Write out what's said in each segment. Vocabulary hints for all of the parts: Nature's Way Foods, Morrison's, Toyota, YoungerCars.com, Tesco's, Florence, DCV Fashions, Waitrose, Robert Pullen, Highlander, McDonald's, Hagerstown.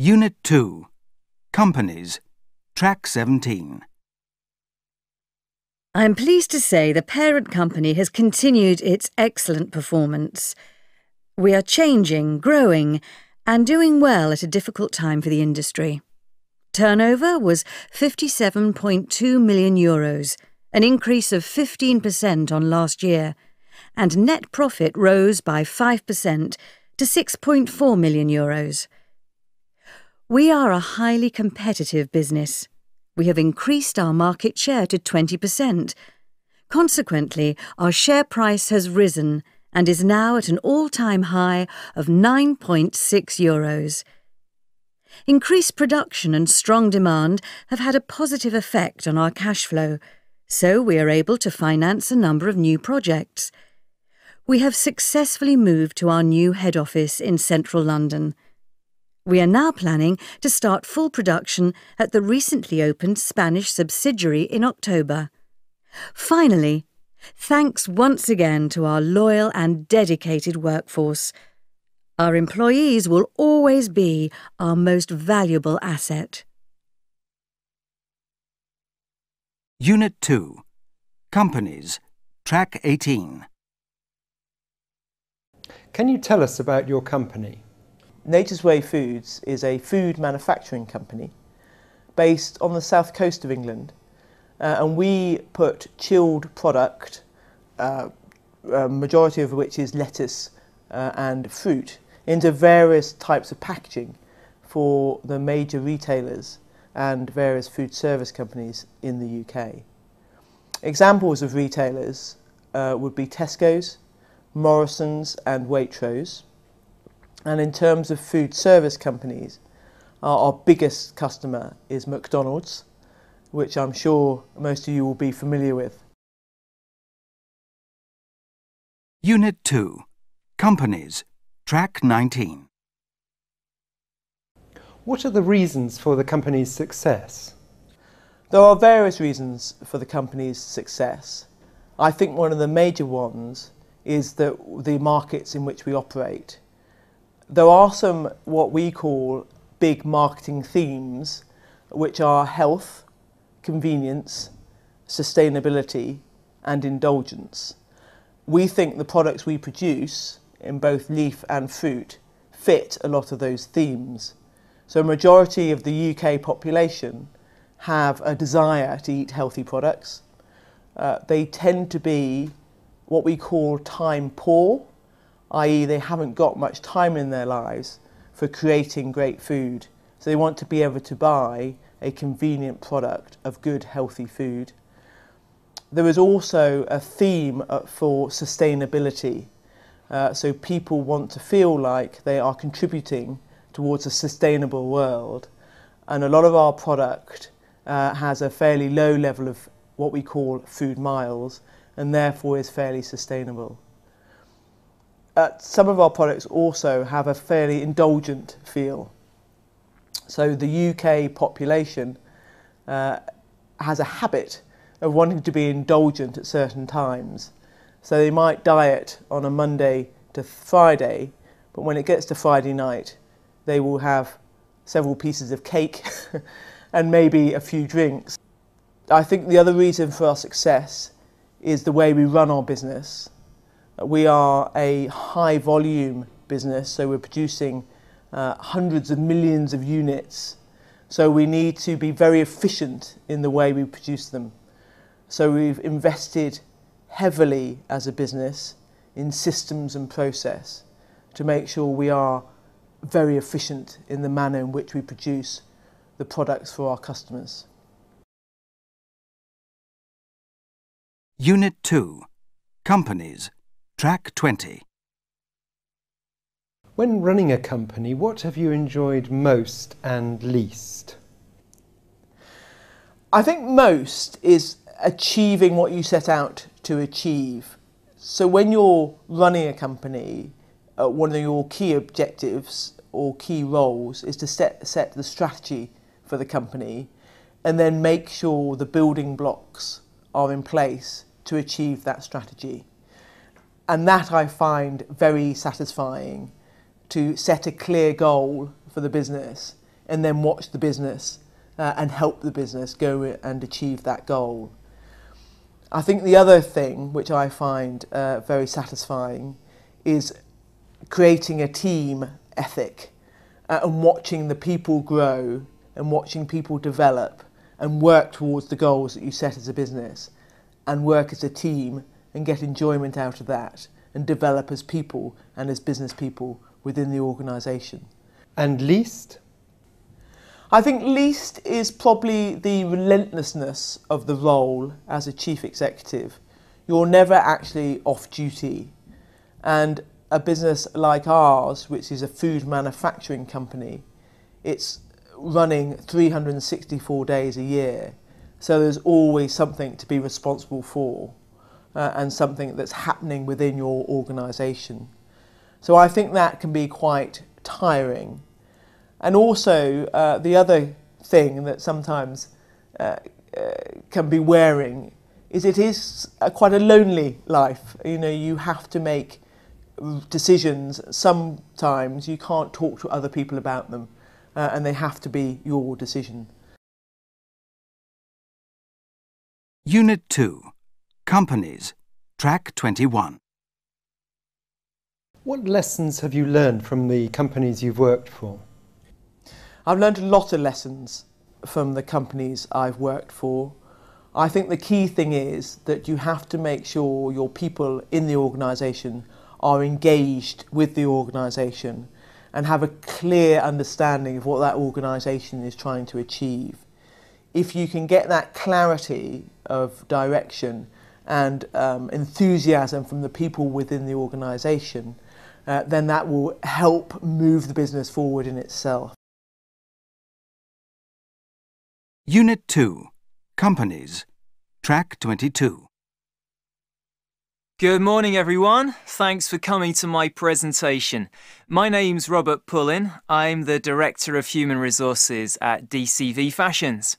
Unit 2, Companies, Track 17. I am pleased to say the parent company has continued its excellent performance. We are changing, growing, and doing well at a difficult time for the industry. Turnover was €57.2 million, an increase of 15% on last year, and net profit rose by 5% to €6.4 million. We are a highly competitive business. We have increased our market share to 20%. Consequently, our share price has risen and is now at an all-time high of €9.6. Increased production and strong demand have had a positive effect on our cash flow, so we are able to finance a number of new projects. We have successfully moved to our new head office in central London. We are now planning to start full production at the recently opened Spanish subsidiary in October. Finally, thanks once again to our loyal and dedicated workforce. Our employees will always be our most valuable asset. Unit 2, Companies, Track 18. Can you tell us about your company? Nature's Way Foods is a food manufacturing company based on the south coast of England, and we put chilled product, majority of which is lettuce and fruit, into various types of packaging for the major retailers and various food service companies in the UK. Examples of retailers would be Tesco's, Morrison's and Waitrose. And in terms of food service companies, our biggest customer is McDonald's, which I'm sure most of you will be familiar with. Unit 2, Companies, Track 19. What are the reasons for the company's success? There are various reasons for the company's success. I think one of the major ones is the markets in which we operate. There are some what we call big marketing themes, which are health, convenience, sustainability and indulgence. We think the products we produce in both leaf and fruit fit a lot of those themes. So a majority of the UK population have a desire to eat healthy products. They tend to be what we call time poor, i.e. they haven't got much time in their lives for creating great food, so they want to be able to buy a convenient product of good healthy food. There is also a theme for sustainability, so people want to feel like they are contributing towards a sustainable world, and a lot of our product has a fairly low level of what we call food miles and therefore is fairly sustainable. Some of our products also have a fairly indulgent feel. So the UK population has a habit of wanting to be indulgent at certain times. So they might diet on a Monday to Friday, but when it gets to Friday night, they will have several pieces of cake and maybe a few drinks. I think the other reason for our success is the way we run our business. We are a high volume business, so we're producing hundreds of millions of units, so we need to be very efficient in the way we produce them. So we've invested heavily as a business in systems and process to make sure we are very efficient in the manner in which we produce the products for our customers. Unit 2, Companies, Track 20. When running a company, what have you enjoyed most and least? I think most is achieving what you set out to achieve. So when you're running a company, one of your key objectives or key roles is to set the strategy for the company and then make sure the building blocks are in place to achieve that strategy. And that I find very satisfying, to set a clear goal for the business and then watch the business and help the business go and achieve that goal. I think the other thing which I find very satisfying is creating a team ethic and watching the people grow and watching people develop and work towards the goals that you set as a business and work as a team and get enjoyment out of that and develop as people and as business people within the organisation. And least? I think least is probably the relentlessness of the role as a chief executive. You're never actually off duty, and a business like ours, which is a food manufacturing company, it's running 364 days a year, so there's always something to be responsible for and something that's happening within your organisation. So I think that can be quite tiring. And also the other thing that sometimes can be wearing is it is quite a lonely life. You know, you have to make decisions. Sometimes you can't talk to other people about them and they have to be your decision. Unit 2. Companies. Track 21. What lessons have you learned from the companies you've worked for? I've learned a lot of lessons from the companies I've worked for. I think the key thing is that you have to make sure your people in the organisation are engaged with the organisation and have a clear understanding of what that organisation is trying to achieve. If you can get that clarity of direction and enthusiasm from the people within the organisation, then that will help move the business forward in itself. Unit 2. Companies. Track 22. Good morning, everyone. Thanks for coming to my presentation. My name's Robert Pullen. I'm the Director of Human Resources at DCV Fashions.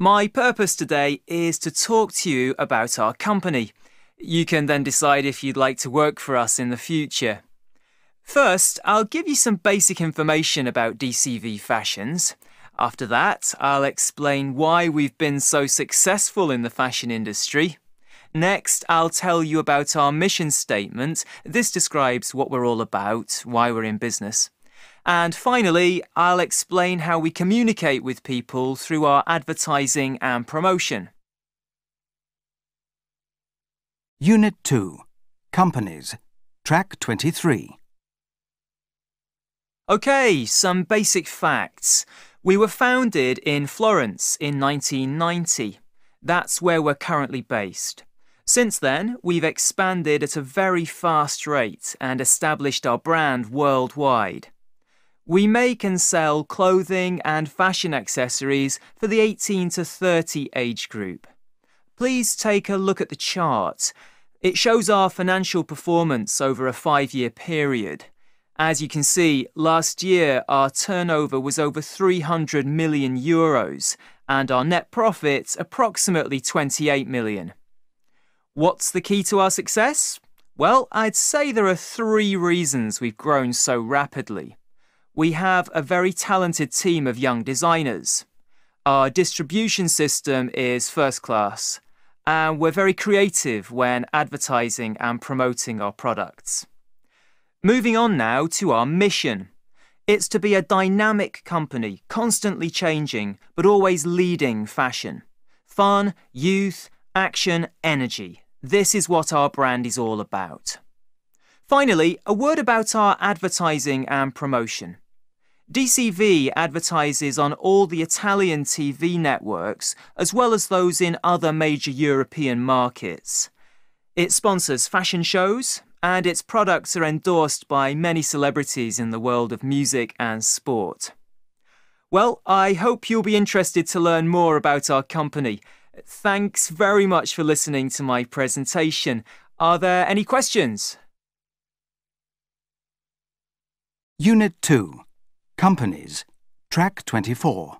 My purpose today is to talk to you about our company. You can then decide if you'd like to work for us in the future. First, I'll give you some basic information about DCV Fashions. After that, I'll explain why we've been so successful in the fashion industry. Next, I'll tell you about our mission statement. This describes what we're all about, why we're in business. And finally, I'll explain how we communicate with people through our advertising and promotion. Unit 2. Companies. Track 23. OK, some basic facts. We were founded in Florence in 1990. That's where we're currently based. Since then, we've expanded at a very fast rate and established our brand worldwide. We make and sell clothing and fashion accessories for the 18 to 30 age group. Please take a look at the chart. It shows our financial performance over a 5-year period. As you can see, last year our turnover was over €300 million and our net profit approximately 28 million. What's the key to our success? Well, I'd say there are 3 reasons we've grown so rapidly. We have a very talented team of young designers. Our distribution system is first class, and we're very creative when advertising and promoting our products. Moving on now to our mission. It's to be a dynamic company, constantly changing, but always leading fashion. Fun, youth, action, energy. This is what our brand is all about. Finally, a word about our advertising and promotion. DCV advertises on all the Italian TV networks, as well as those in other major European markets. It sponsors fashion shows, and its products are endorsed by many celebrities in the world of music and sport. Well, I hope you'll be interested to learn more about our company. Thanks very much for listening to my presentation. Are there any questions? Unit 2. Companies. Track 24.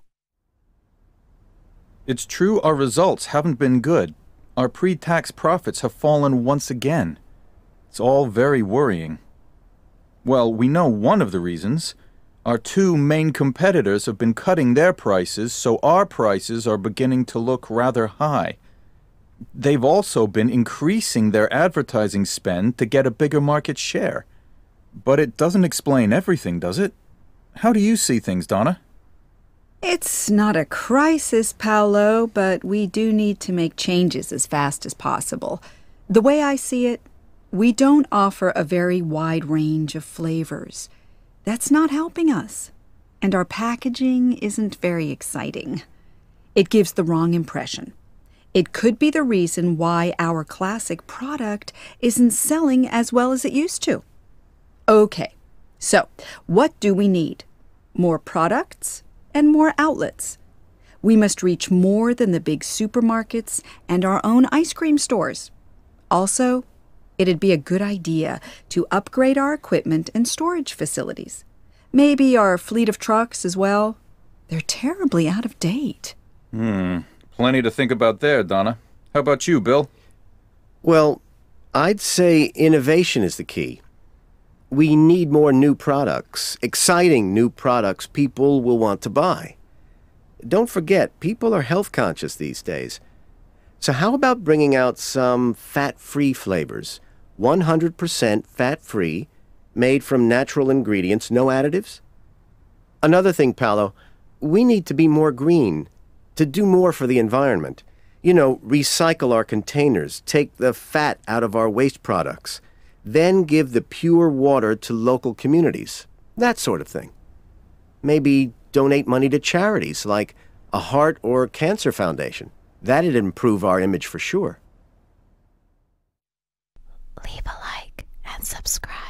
It's true our results haven't been good. Our pre-tax profits have fallen once again. It's all very worrying. Well, we know one of the reasons. Our two main competitors have been cutting their prices, so our prices are beginning to look rather high. They've also been increasing their advertising spend to get a bigger market share. But it doesn't explain everything, does it? How do you see things, Donna? It's not a crisis, Paolo, but we do need to make changes as fast as possible. The way I see it, we don't offer a very wide range of flavors. That's not helping us. And our packaging isn't very exciting. It gives the wrong impression. It could be the reason why our classic product isn't selling as well as it used to. Okay, so what do we need? More products and more outlets. We must reach more than the big supermarkets and our own ice cream stores. Also, it'd be a good idea to upgrade our equipment and storage facilities. Maybe our fleet of trucks as well. They're terribly out of date. Plenty to think about there, Donna. How about you, Bill? Well, I'd say innovation is the key. We need more new products, exciting new products people will want to buy. Don't forget, people are health conscious these days. So how about bringing out some fat-free flavors, 100% fat-free, made from natural ingredients, no additives? Another thing, Paolo, we need to be more green, to do more for the environment. You know, recycle our containers, take the fat out of our waste products, then give the pure water to local communities, that sort of thing. Maybe donate money to charities like a heart or cancer foundation. That'd improve our image for sure. Leave a like and subscribe.